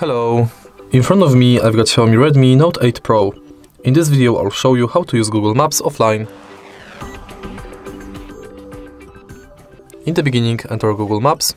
Hello! In front of me I've got Xiaomi Redmi Note 8 Pro. In this video I'll show you how to use Google Maps offline. In the beginning, enter Google Maps,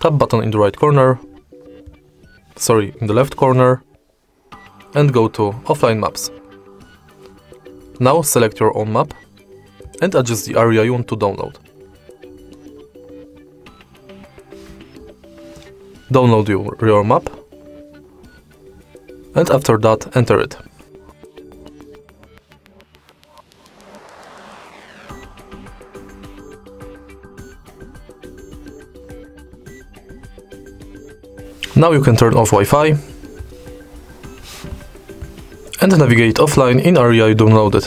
tap button in the right corner, in the left corner, and go to Offline Maps. Now select your own map and adjust the area you want to download. Download your map, and after that enter it. Now you can turn off Wi-Fi and navigate offline in area you downloaded.